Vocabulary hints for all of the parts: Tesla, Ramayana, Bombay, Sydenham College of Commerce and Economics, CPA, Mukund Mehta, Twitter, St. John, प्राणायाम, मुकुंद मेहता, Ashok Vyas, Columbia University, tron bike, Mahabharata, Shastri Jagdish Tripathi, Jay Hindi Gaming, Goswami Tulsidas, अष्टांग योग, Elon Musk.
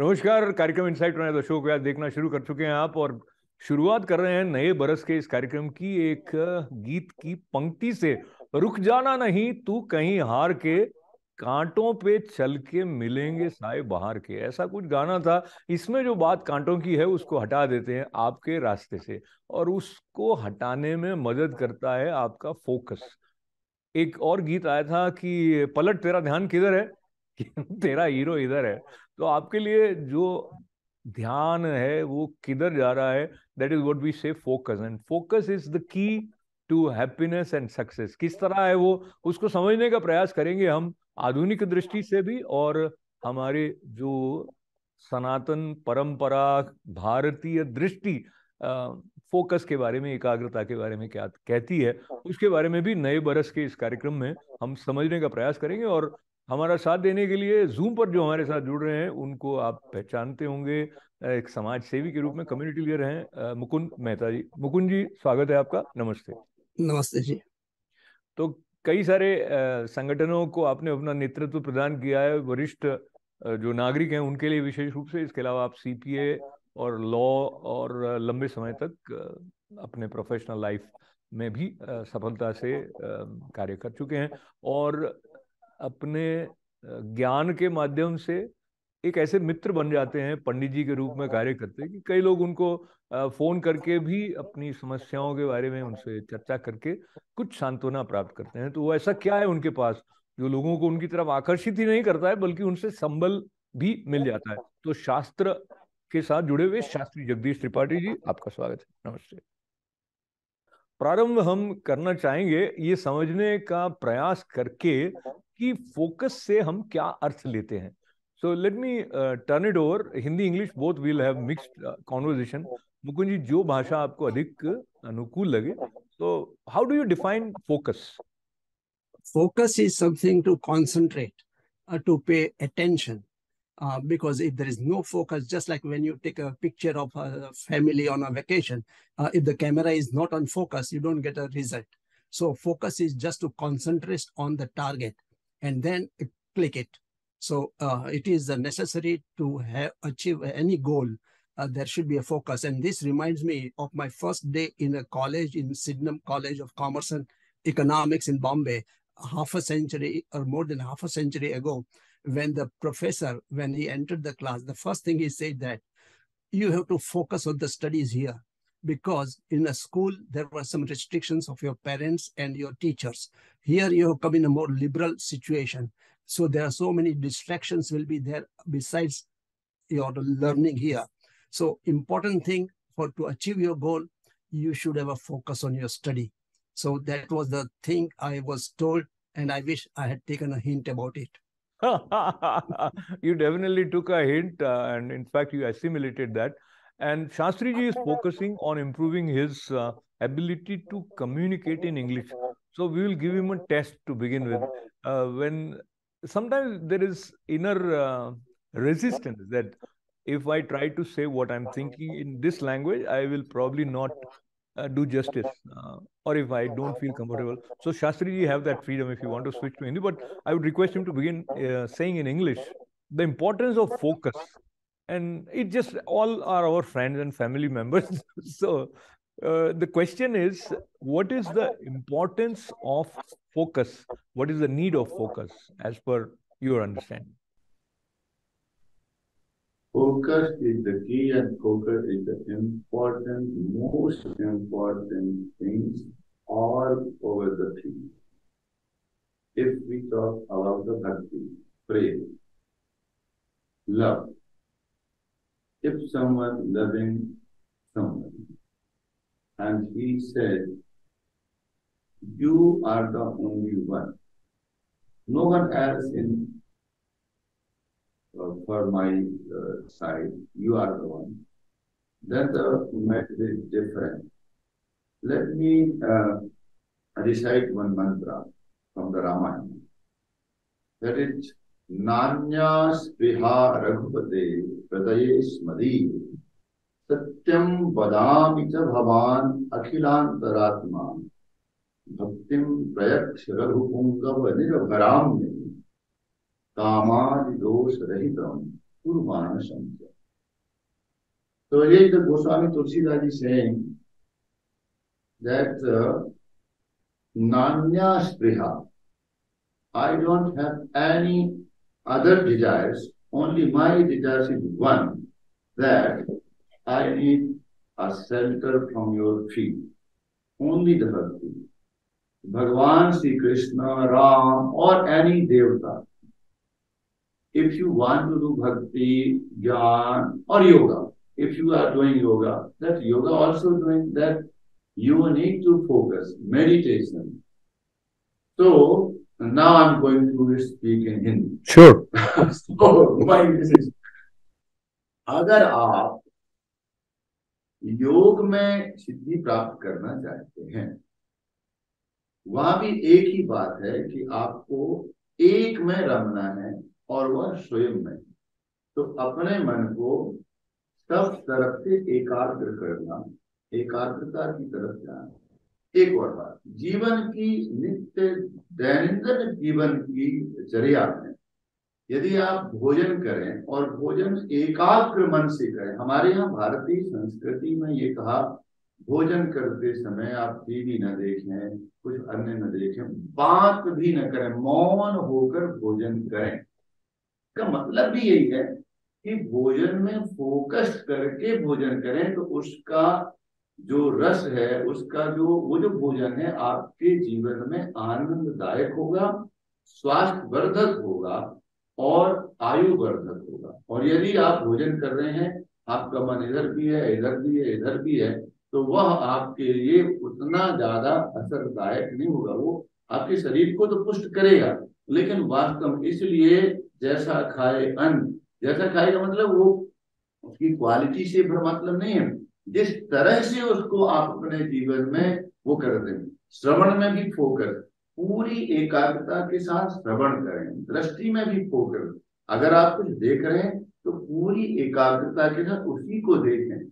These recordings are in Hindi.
नमस्कार, कार्यक्रम इनसाइट में अशोक व्यास देखना शुरू कर चुके हैं आप, और शुरुआत कर रहे हैं नए बरस के इस कार्यक्रम की एक गीत की पंक्ति से। रुक जाना नहीं तू कहीं हार के, कांटों पे चल के मिलेंगे साए बहार के, ऐसा कुछ गाना था। इसमें जो बात कांटों की है उसको हटा देते हैं आपके रास्ते से, और उसको हटाने में मदद करता है आपका फोकस। एक और गीत आया था कि पलट तेरा ध्यान किधर है, तेरा हीरो इधर है। तो आपके लिए जो ध्यान है वो किधर जा रहा है, that is what we say focus, and focus is the key to happiness and success. किस तरह है वो, उसको समझने का प्रयास करेंगे हम आधुनिक दृष्टि से भी, और हमारे जो सनातन परंपरा भारतीय दृष्टि फोकस के बारे में, एकाग्रता के बारे में क्या कहती है, उसके बारे में भी नए बरस के इस कार्यक्रम में हम समझने का प्रयास करेंगे। और हमारा साथ देने के लिए जूम पर जो हमारे साथ जुड़ रहे हैं उनको आप पहचानते होंगे, एक समाज सेवी के रूप में कम्युनिटी लीडर हैं मुकुंद मेहता जी। मुकुंद जी, स्वागत है आपका। नमस्ते। नमस्ते जी। तो कई सारे संगठनों को आपने अपना नेतृत्व प्रदान किया है, वरिष्ठ जो नागरिक हैं उनके लिए विशेष रूप से। इसके अलावा आप CPA और लॉ और लंबे समय तक अपने प्रोफेशनल लाइफ में भी सफलता से कार्य कर चुके हैं, और अपने ज्ञान के माध्यम से एक ऐसे मित्र बन जाते हैं, पंडित जी के रूप में कार्य करते हैं कि कई लोग उनको फोन करके भी अपनी समस्याओं के बारे में उनसे चर्चा करके कुछ सांत्वना प्राप्त करते हैं। तो वो ऐसा क्या है उनके पास जो लोगों को उनकी तरफ आकर्षित ही नहीं करता है बल्कि उनसे संबल भी मिल जाता है। तो शास्त्र के साथ जुड़े हुए शास्त्री जगदीश त्रिपाठी जी, आपका स्वागत है। नमस्ते। प्रारंभ हम करना चाहेंगे ये समझने का प्रयास करके कि फोकस से हम क्या अर्थ लेते हैं। So let me turn it over, Hindi English both will have mixed conversation. Mukund ji, जो भाषा आपको अधिक अनुकूल लगे। तो how do you define focus? Focus is something to concentrate, to pay attention, because if there is no focus, just like when you take a picture of a family on a vacation, if the camera is not on focus, you don't get a result. So focus is just to concentrate on the target and then click it. So it is necessary to achieve any goal. There should be a focus. And this reminds me of my first day in a college, in Sydenham College of Commerce and Economics in Bombay, half a century or more than half a century ago. When the professor, when he entered the class, the first thing he said that you have to focus on the studies here, because in a school, there were some restrictions of your parents and your teachers. Here you have come in a more liberal situation. So there are so many distractions will be there besides your learning here. So important thing for to achieve your goal, you should have a focus on your study. So that was the thing I was told, and I wish I had taken a hint about it. You definitely took a hint, and in fact you assimilated that. And Shastri ji is focusing on improving his ability to communicate in English. So we will give him a test to begin with. When sometimes there is inner resistance that if I try to say what I'm thinking in this language, I will probably not do justice, or if I don't feel comfortable. So Shastri ji have that freedom if you want to switch to Hindi, but I would request him to begin saying in English the importance of focus. And it just all are our friends and family members. So the question is, what is the importance of focus? What is the need of focus as per your understanding? Focus is the key, and focus is the important, most important things all over the thing. If we talk about the bhakti, prayer, love, if someone loving someone, and he said, you are the only one, no one else in for my side, you are the one, then the method is different. Let me recite one mantra from the Ramayana. That is, Nanya Spriha Raghupate Pradaye Smadi Satyam Vadamita Bhavan Akhilantaratma Bhaktim Prayaksh Raghupungava Nirabharamya Kamadi dosh rahitam Purvana Samkhya. So here the Goswami Tulsidas is saying that Nanya Spriha, I don't have any other desires, only my desires is one, that I need a shelter from your feet. Only the bhakti. Bhagavan, Sri Krishna, Ram, or any devata. If you want to do bhakti, jnana, or yoga, if you are doing yoga, that yoga also doing that, you need to focus, meditation. So, now I'm going to speak in Hindi. Sure. So, my message. अगर आप योग में सिद्धि प्राप्त करना चाहते हैं, वहाँ भी एक ही बात है कि आपको एक में रमना है और वह स्वयं में। तो अपने मन को सब तरफ से एकाग्र करना, एकाग्रता की तरफ जाना। एक और बात, जीवन की नित्य दैनिक जीवन की चर्या में यदि आप भोजन करें और भोजन एकाग्र मन से करें, हमारे यहाँ भारतीय संस्कृति में ये कहा भोजन करते समय आप टीवी न देखें, कुछ अन्य न देखें, बात भी न करें, मौन होकर भोजन करें। इसका मतलब भी यही है कि भोजन में फोकस करके भोजन करें तो उसका जो रस है, उसका जो वो जो भोजन है आपके जीवन में आनंददायक होगा, स्वास्थ्य वर्धक होगा और आयु वर्धक होगा। और यदि आप भोजन कर रहे हैं, आपका मन इधर भी है, इधर भी है, इधर भी है, तो वह आपके लिए उतना ज्यादा असरदायक नहीं होगा। वो आपके शरीर को तो पुष्ट करेगा, लेकिन वास्तव में इसलिए जैसा खाए अन्न, जैसा खाए का मतलब वो उसकी क्वालिटी से मतलब नहीं है, जिस तरह से उसको आप अपने जीवन में वो करते हैं। श्रवण में भी फोकस, पूरी एकाग्रता के साथ श्रवण करें, दृष्टि में भी फोकस, अगर आप कुछ देख रहे हैं तो पूरी एकाग्रता के साथ उसी को देखें।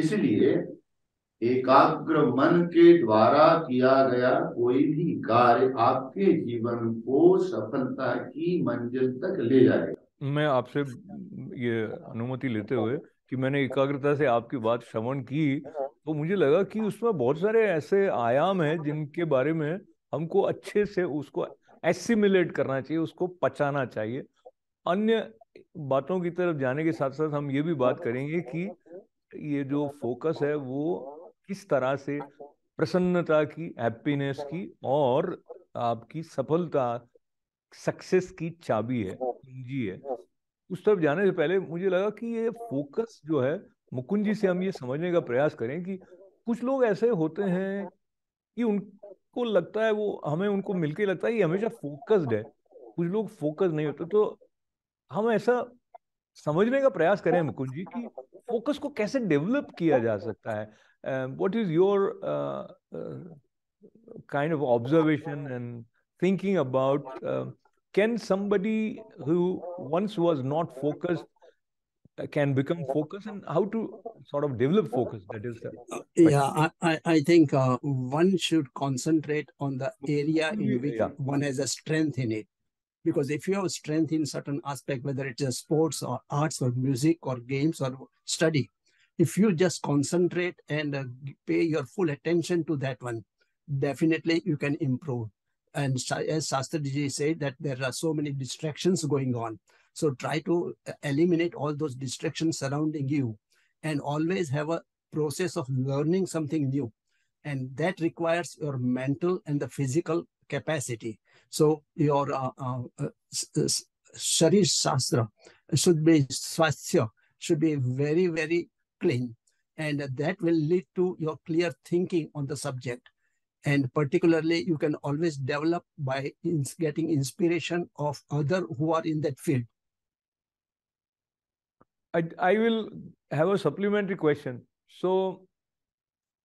इसलिए एकाग्र मन के द्वारा किया गया कोई भी कार्य आपके जीवन को सफलता की मंजिल तक ले जाएगा। मैं आपसे ये अनुमति लेते हुए कि मैंने एकाग्रता से आपकी बात श्रवण की तो मुझे लगा कि उसमें बहुत सारे ऐसे आयाम हैं जिनके बारे में हमको अच्छे से उसको एसिमिलेट करना चाहिए, उसको पचाना चाहिए। अन्य बातों की तरफ जाने के साथ साथ हम ये भी बात करेंगे कि ये जो फोकस है वो किस तरह से प्रसन्नता की, हैप्पीनेस की और आपकी सफलता, सक्सेस की चाबी है, कुंजी है। उस तरफ जाने से पहले मुझे लगा कि ये फोकस जो है, मुकुंद जी से हम ये समझने का प्रयास करें कि कुछ लोग ऐसे होते हैं कि उनको लगता है, वो हमें उनको मिलके लगता है ये हमेशा फोकस्ड है, कुछ लोग फोकस नहीं होते। तो हम ऐसा समझने का प्रयास करें मुकुंद जी कि फोकस को कैसे डेवलप किया जा सकता है। What is your kind of observation and thinking about can somebody who once was not focused can become focused, and how to sort of develop focus? That is I think one should concentrate on the area in which one has a strength in it, because if you have strength in certain aspect, whether it is sports or arts or music or games or study, if you just concentrate and pay your full attention to that one, definitely you can improve. And as Shastriji said, that there are so many distractions going on. So try to eliminate all those distractions surrounding you and always have a process of learning something new. And that requires your mental and the physical capacity. So your Sharir Shastra should be swasthya, should be very, very clean. And that will lead to your clear thinking on the subject. And particularly, you can always develop by getting inspiration of others who are in that field. I will have a supplementary question. So,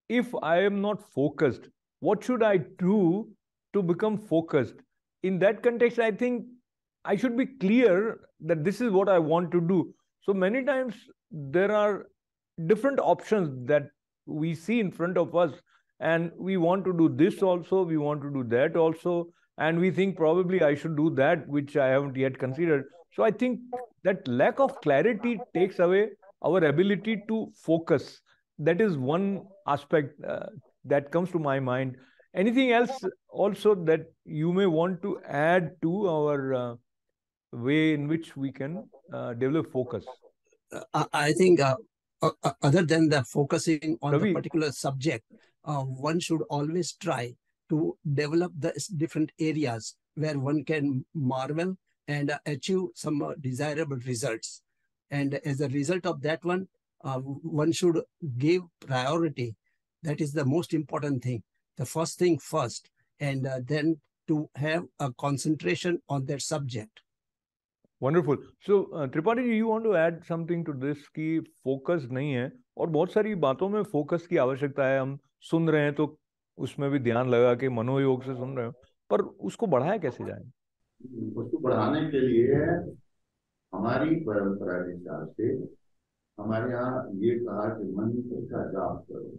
if I am not focused, what should I do to become focused? In that context, I think I should be clear that this is what I want to do. So, many times there are different options that we see in front of us. And we want to do this also, we want to do that also. And we think probably I should do that, which I haven't yet considered. So I think that lack of clarity takes away our ability to focus. That is one aspect that comes to my mind. Anything else also that you may want to add to our way in which we can develop focus? I think other than the focusing on the particular subject, one should always try to develop the different areas where one can marvel and achieve some desirable results. And as a result of that one, one should give priority. That is the most important thing. The first thing first, and then to have a concentration on that subject. Wonderful. So, Tripathi ji, you want to add something to this कि focus नहीं है और बहुत सारी बातों में focus की आवश्यकता है. हम सुन रहे हैं तो उसमें भी ध्यान लगा के मनोयोग से सुन रहे हैं, पर उसको बढ़ाया कैसे जाए? उसको बढ़ाने के लिए हमारी परंपरा के हिसाब से हमारे यहाँ ये कहा कि मंत्र का जाप करो,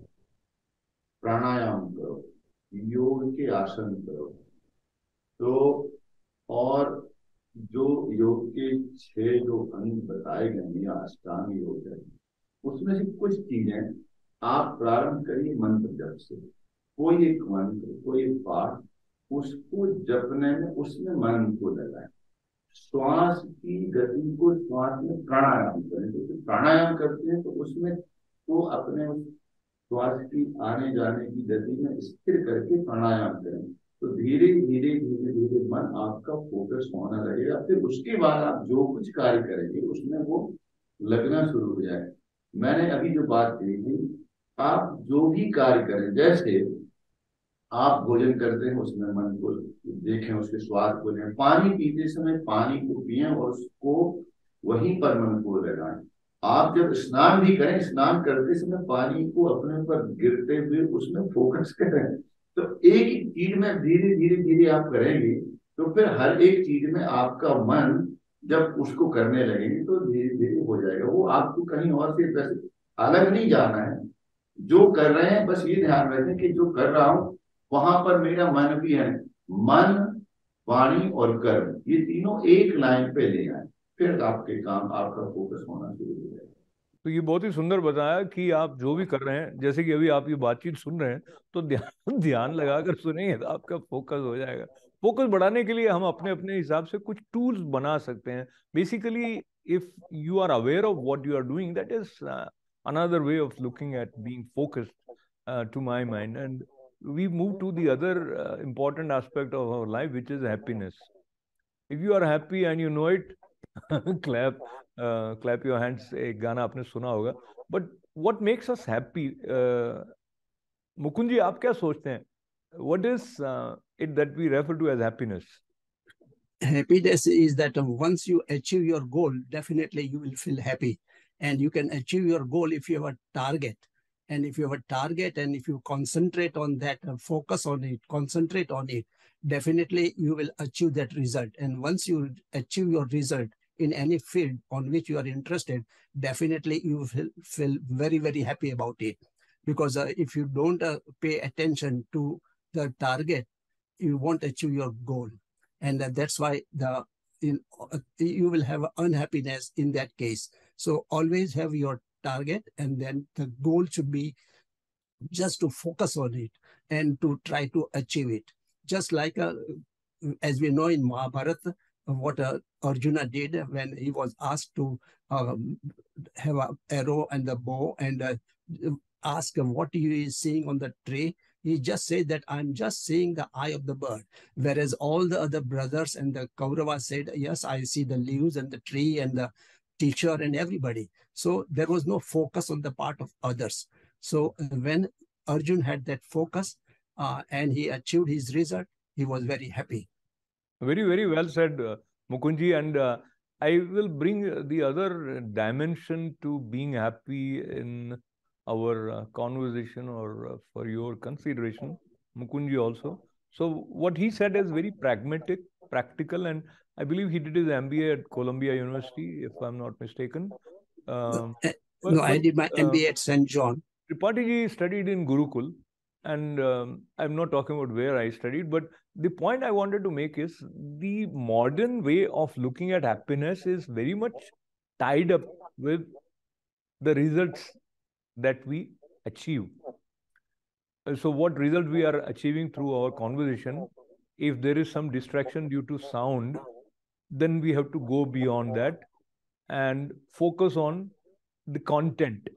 प्राणायाम करो, योग के आसन करो. तो और जो योग के 6 जो अंग बताए गए हैं अष्टांग योग है, उसमें से कुछ चीजें आप प्रारंभ करिए मंत्र जप से. कोई एक मंत्र, कोई एक पाठ, उसको जपने में उसमें मन को लगाए. श्वास की गति को श्वास में प्राणायाम करें, क्योंकि प्राणायाम करते हैं तो उसमें वो अपने श्वास की आने जाने की गति में स्थिर करके प्राणायाम करें. तो धीरे धीरे धीरे धीरे मन आपका फोकस होना लगेगा. फिर उसके बाद आप जो कुछ कार्य करेंगे उसमें वो लगना शुरू हो जाए. मैंने अभी जो बात कही थी, आप जो भी कार्य करें, जैसे आप भोजन करते हैं उसमें मन को देखें, उसके स्वाद को लें, पानी पीते समय पानी को पिएं और उसको वहीं पर मन को लगाएं. आप जब स्नान भी करें, स्नान करते समय पानी को अपने ऊपर गिरते हुए उसमें फोकस करें. तो एक ही चीज में धीरे धीरे धीरे आप करेंगे तो फिर हर एक चीज में आपका मन जब उसको करने लगेंगे तो धीरे धीरे हो जाएगा. वो आपको कहीं और से वैसे अलग नहीं जाना है. जो कर रहे हैं बस ये ध्यान रखें कि जो कर रहा हूँ वहां पर मेरा मन भी है. मन, वाणी और कर्म, ये तीनों एक लाइन पे ले आए, फिर आपके काम आपका फोकस होना शुरू हो जाएगा. तो ये बहुत ही सुंदर बताया कि आप जो भी कर रहे हैं, जैसे कि अभी आप ये बातचीत सुन रहे हैं तो ध्यान लगाकर सुनेंगे तो आपका फोकस हो जाएगा. फोकस बढ़ाने के लिए हम अपने अपने हिसाब से कुछ टूल्स बना सकते हैं. Basically if you are aware of what you are doing, that is another way of looking at being focused to my mind. And we move to the other important aspect of our life, which is happiness. If you are happy and you know it, clap your hands. एक गाना आपने सुना होगा. But what makes us happy? Mukund जी, आप क्या सोचते हैं? What is it that we refer to as happiness? Happiness is that once you achieve your goal, definitely you will feel happy, and you can achieve your goal if you have a target. And if you have a target, and if you concentrate on that, focus on it, concentrate on it, definitely you will achieve that result. And once you achieve your result in any field on which you are interested, definitely you feel very, very happy about it. Because if you don't pay attention to the target, you won't achieve your goal. And that's why you will have unhappiness in that case. So always have your target, and then the goal should be just to focus on it and to try to achieve it. Just like, as we know in Mahabharata, what Arjuna did when he was asked to have an arrow and a bow and ask what he is seeing on the tree. He just said that I'm just seeing the eye of the bird. Whereas all the other brothers and the Kaurava said, yes, I see the leaves and the tree and the teacher and everybody. So there was no focus on the part of others. So when Arjuna had that focus and he achieved his result, he was very happy. Very, very well said, Mukundji. And I will bring the other dimension to being happy in our conversation or for your consideration, Mukundji also. So what he said is very pragmatic, practical, and I believe he did his MBA at Columbia University, if I'm not mistaken. I did my MBA at St. John. Tripathi ji studied in Gurukul, and I'm not talking about where I studied, but The point I wanted to make is the modern way of looking at happiness is very much tied up with the results that we achieve. So what result we are achieving through our conversation, if there is some distraction due to sound, then we have to go beyond that and focus on the content.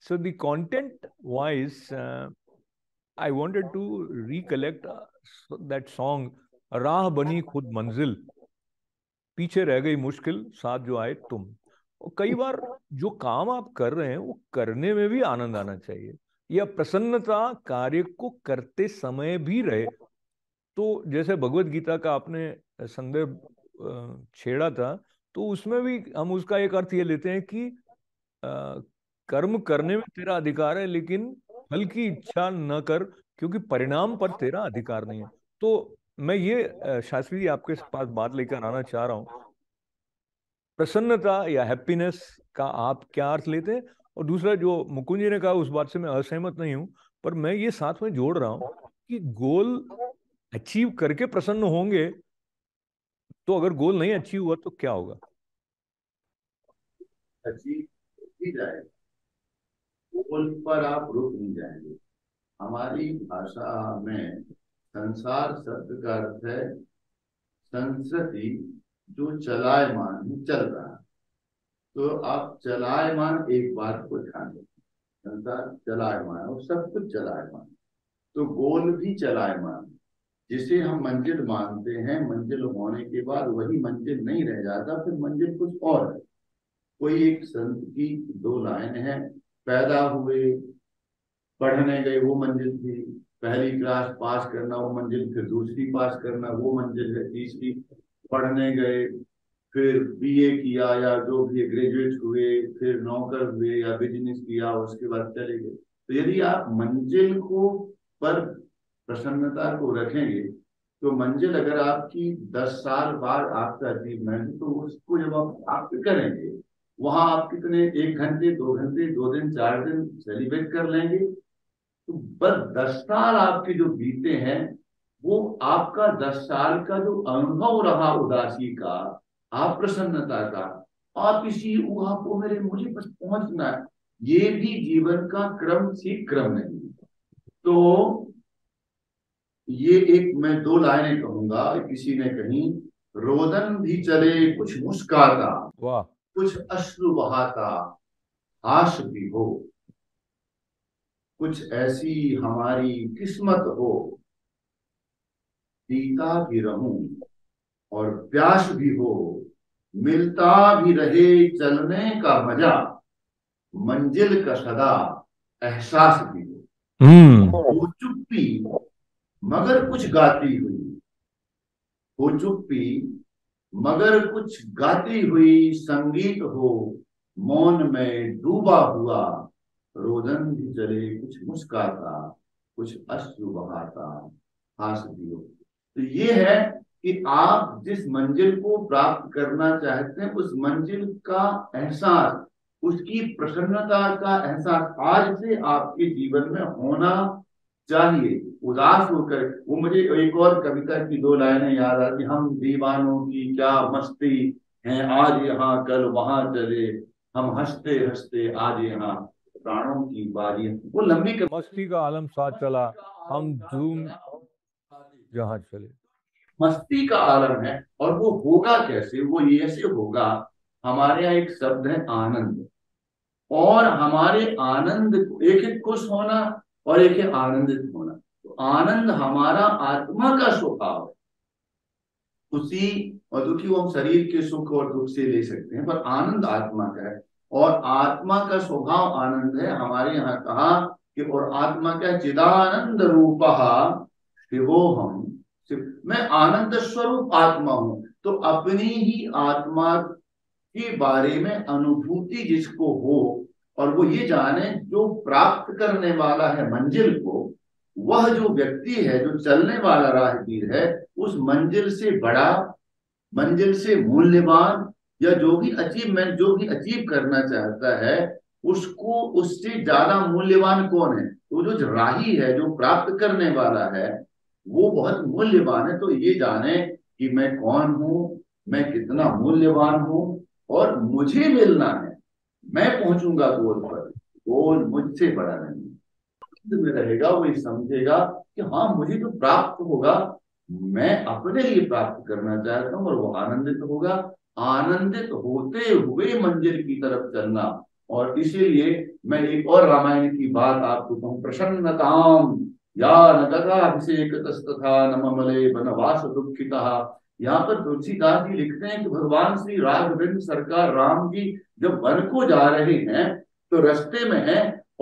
So the content wise, I wanted to recollect that song, Raah Bani Khud Manzil, Piche Reh Gayi Mushkil, Saath Jo Aaye Tum. कई बार जो काम आप कर रहे हैं वो करने में भी आनंद आना चाहिए या प्रसन्नता कार्य को करते समय भी रहे। तो जैसे भगवत गीता का आपने संदर्भ छेड़ा था, तो उसमें भी हम उसका एक अर्थ ये लेते हैं कि कर्म करने में तेरा अधिकार है, लेकिन फल की इच्छा न कर क्योंकि परिणाम पर तेरा अधिकार नहीं है। तो मैं ये शास्त्री जी आपके पास बात लेकर आना चाह रहा हूँ, प्रसन्नता या हैप्पीनेस का आप क्या अर्थ लेते हैं? और दूसरा जो मुकुंद जी ने कहा उस बात से मैं असहमत नहीं हूं, पर मैं ये साथ में जोड़ रहा हूं कि गोल अचीव करके प्रसन्न होंगे तो, अगर गोल नहीं अचीव हुआ तो क्या होगा? गोल पर आप रुक नहीं जाएंगे। हमारी भाषा में संसार शब्द का अर्थ है संस्कृति जो चलायमान चल रहा है। तो आप चलायमान एक बात को ध्यान दें, संसार चलायमान और सब कुछ चलायमान, तो गोल भी चलायमान। जिसे हम मंजिल मानते हैं, मंजिल होने के बाद वही मंजिल नहीं रह जाता, फिर मंजिल कुछ और है। कोई एक संत की दो लाइन है, पैदा हुए पढ़ने गए वो मंजिल थी, पहली क्लास पास करना वो मंजिल, फिर दूसरी पास करना वो मंजिल है, तीसरी पढ़ने गए, फिर बीए किया या जो भी ग्रेजुएट हुए, फिर नौकर हुए या बिजनेस किया, उसके बाद चले गए। तो यदि आप मंजिल को पर प्रसन्नता को रखेंगे तो मंजिल अगर आपकी 10 साल बाद आपका अचीवमेंट, तो उसको जब आप प्राप्त करेंगे वहां आप कितने 1 घंटे 2 घंटे 2 दिन 4 दिन सेलिब्रेट कर लेंगे, तो बस 10 साल आपके जो बीते हैं वो आपका 10 साल का जो अनुभव रहा उदासी का, आप प्रसन्नता का, आप इसी ऊहा को मेरे मुझे बस पहुंचना, ये भी जीवन का क्रम से क्रम नहीं। तो ये एक मैं 2 लाइनें कहूंगा, किसी ने कहीं, रोदन भी चले कुछ मुस्काता, कुछ अश्रु बहाता, आश भी हो, कुछ ऐसी हमारी किस्मत हो, पीता भी रहूं और प्यास भी हो, मिलता भी रहे चलने का मजा, मंजिल का सदा एहसास भी हो, वो चुप्पी मगर कुछ गाती हुई, वो चुप्पी मगर कुछ गाती हुई संगीत हो, मौन में डूबा हुआ, रोदन भी चले कुछ मुस्काता, कुछ अश्रु बहाता, हास भी हो। तो ये है कि आप जिस मंजिल को प्राप्त करना चाहते हैं उस मंजिल का एहसास, उसकी प्रसन्नता का एहसास आज से आपके जीवन में होना चाहिए। उदास होकर वो मुझे एक और कविता की 2 लाइनें याद आती, हम दीवानों की क्या मस्ती है, आज यहाँ कल वहां चले, हम हंसते हंसते आज यहाँ, प्राणों की बारी, वो लंबी मस्ती का आलम साथ चला, हम धूम जहां चले, मस्ती का आलम है। और वो होगा कैसे? वो ये ऐसे होगा, हमारे यहाँ एक शब्द है आनंद, और हमारे आनंद एक है खुश होना और एक है आनंदित होना। तो आनंद हमारा आत्मा का स्वभाव है, उसी और दुखी वो हम शरीर के सुख और दुख से ले सकते हैं, पर आनंद आत्मा का है और आत्मा का स्वभाव आनंद है। हमारे यहाँ कहा कि और आत्मा क्या, चिदानंद रूपहा शिवोहम, मैं आनंद स्वरूप आत्मा हूं। तो अपनी ही आत्मा के बारे में अनुभूति जिसको हो, और वो ये जाने, जो प्राप्त करने वाला है मंजिल को, वह जो व्यक्ति है जो चलने वाला राहगीर है, उस मंजिल से बड़ा, मंजिल से मूल्यवान, या जो भी अचीवमेंट जो भी अचीव करना चाहता है उसको, उससे ज्यादा मूल्यवान कौन है? तो जो राही है, जो प्राप्त करने वाला है, वो बहुत मूल्यवान है। तो ये जाने कि मैं कौन हूं, मैं कितना मूल्यवान हूं और मुझे मिलना है, मैं पहुंचूंगा गोल पर, गोल मुझसे बड़ा नहीं में रहेगा। वो समझेगा कि हाँ मुझे जो प्राप्त होगा मैं अपने लिए प्राप्त करना चाहता हूँ और वो आनंदित होगा। आनंदित होते हुए मंजिल की तरफ चलना। और इसीलिए मैं एक और रामायण की बात आपको कहूँ, प्रसन्नताम या नगराभिषेक तस्तथा नममले बनवास दुखिता। यहाँ पर तुलसीदास जी लिखते हैं कि भगवान श्री राघवेंद्र सरकार राम जी जब वन को जा रहे हैं तो रास्ते में है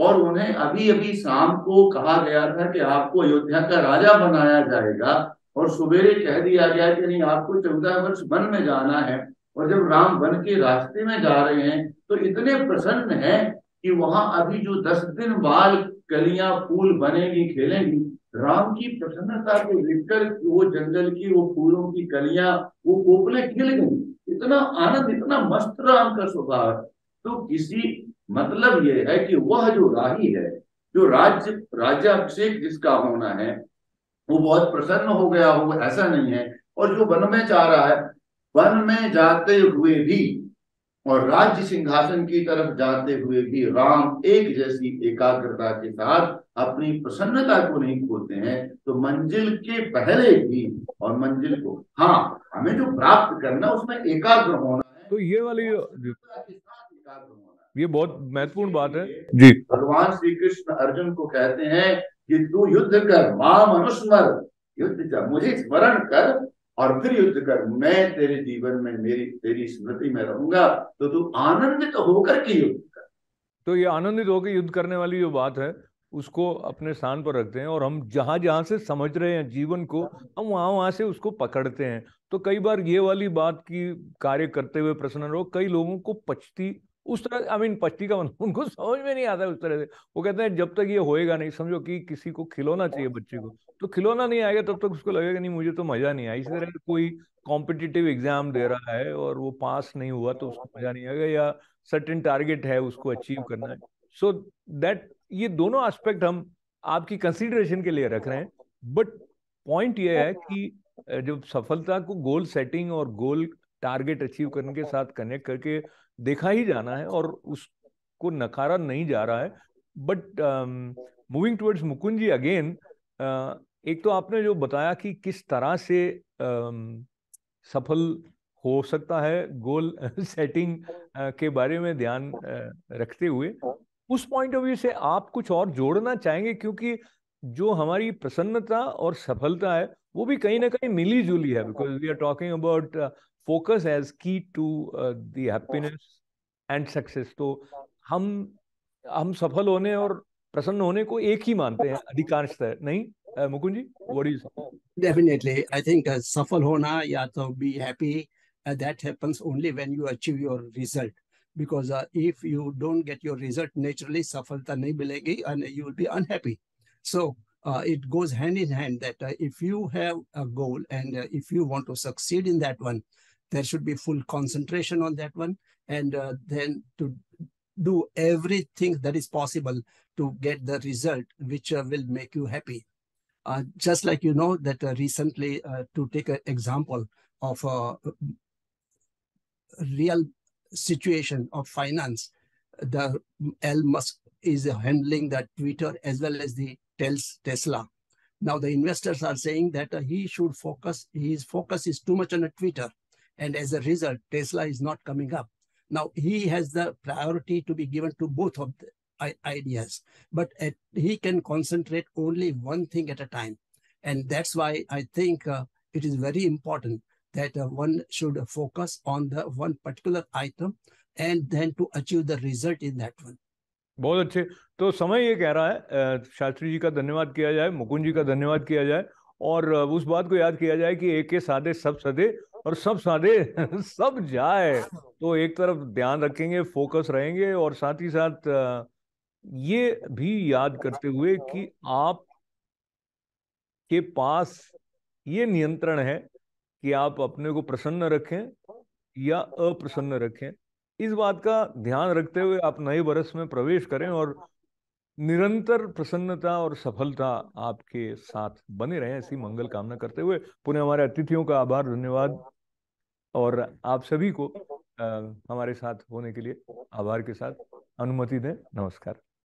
और उन्हें अभी अभी शाम को कहा गया था कि आपको अयोध्या का राजा बनाया जाएगा और सवेरे कह दिया गया कि नहीं आपको 14 वर्ष वन में जाना है। और जब राम वन के रास्ते में जा रहे हैं तो इतने प्रसन्न हैं कि वहां अभी जो 10 दिन बाल कलियां फूल बनेगी खेलेंगी। राम की प्रसन्नता को देखकर वो जंगल की वो फूलों की कलियां वो कोपले खिल गई। इतना आनंद, इतना मस्त राम का स्वभाव। तो किसी मतलब ये है कि वह जो राही है, जो राज्याभिषेक जिसका होना है, वो बहुत प्रसन्न हो गया हो, ऐसा नहीं है। और जो वन में जा रहा है, वन में जाते हुए भी और राज्य सिंहासन की तरफ जाते हुए भी राम एक जैसी एकाग्रता के साथ अपनी प्रसन्नता को नहीं खोते हैं। तो मंजिल के पहले भी और मंजिल को, हाँ हमें जो प्राप्त करना उसमें एकाग्र होना है। तो ये वाली ये बहुत महत्वपूर्ण बात है जी। भगवान श्री कृष्ण अर्जुन को कहते हैं कि तू युद्ध कर, माम अनुस्मर, युद्ध कर, मुझे स्मरण कर और फिर युद्ध कर, मैं तेरे जीवन में तेरी स्मृति में रहूंगा। तो तू आनंदित होकर के युद्ध कर। तो ये आनंदित होकर युद्ध करने वाली जो बात है उसको अपने स्थान पर रखते हैं और हम जहां जहां से समझ रहे हैं जीवन को, हम वहां से उसको पकड़ते हैं। तो कई बार ये वाली बात की कार्य करते हुए प्रसन्न रहो, कई लोगों को पछती उस तरह पछती का उनको समझ में नहीं आता है उस तरह से। वो कहते हैं जब तक ये होएगा नहीं, समझो कि किसी को खिलौना चाहिए, बच्चे को तो खिलौना नहीं आएगा तब तक उसको लगेगा नहीं मुझे तो मजा नहीं आया। इसी तरह कोई कॉम्पिटिटिव एग्जाम दे रहा है और वो पास नहीं हुआ तो उसको मजा नहीं आएगा, या सर्टेन टारगेट है उसको अचीव करना है। सो दैट ये दोनों एस्पेक्ट हम आपकी कंसिडरेशन के लिए रख रहे हैं। बट पॉइंट ये है कि जब सफलता को गोल सेटिंग और गोल टारगेट अचीव करने के साथ कनेक्ट करके देखा ही जाना है और उसको नकारा नहीं जा रहा है। But moving towards Mukund ji again, एक तो आपने जो बताया कि किस तरह से सफल हो सकता है गोल सेटिंग के बारे में ध्यान रखते हुए, उस पॉइंट ऑफ व्यू से आप कुछ और जोड़ना चाहेंगे? क्योंकि जो हमारी प्रसन्नता और सफलता है वो भी कहीं ना कहीं मिली जुली है, because we are talking about focus as key to the happiness and success। तो हम सफल होने और प्रसन्न होने को एक ही मानते हैं अधिकांशतः, नहीं मुकुंद जी? What do you say? Definitely, I think सफल होना या तो be happy, that happens only when you achieve your result, because if you don't get your result naturally सफलता नहीं मिलेगी and you will be unhappy। So it goes hand in hand that if you have a goal and if you want to succeed in that one, there should be full concentration on that one, and then to do everything that is possible to get the result which will make you happy. Just like you know that recently, to take an example of a real situation of finance, the Elon Musk is handling the Twitter as well as the Tesla. Now the investors are saying that he should focus, his focus is too much on a Twitter. And as a result, Tesla is not coming up. Now, he has the priority to be given to both of the ideas, but he can concentrate only one thing at a time. And that's why I think it is very important that one should focus on the one particular item and then to achieve the result in that one. बहुत अच्छे। तो समय ये कह रहा है, शास्त्री जी का धन्यवाद किया जाए, मुकुंद जी का धन्यवाद किया जाए और उस बात को याद किया जाए कि एक के साधे सब सधे और सब साधे सब जाए। तो एक तरफ ध्यान रखेंगे, फोकस रहेंगे और साथ ही साथ ये भी याद करते हुए कि आप के पास ये नियंत्रण है कि आप अपने को प्रसन्न रखें या अप्रसन्न रखें। इस बात का ध्यान रखते हुए आप नए वर्ष में प्रवेश करें और निरंतर प्रसन्नता और सफलता आपके साथ बने रहे, ऐसी मंगल कामना करते हुए पुनः हमारे अतिथियों का आभार, धन्यवाद, और आप सभी को हमारे साथ होने के लिए आभार के साथ अनुमति दें। नमस्कार।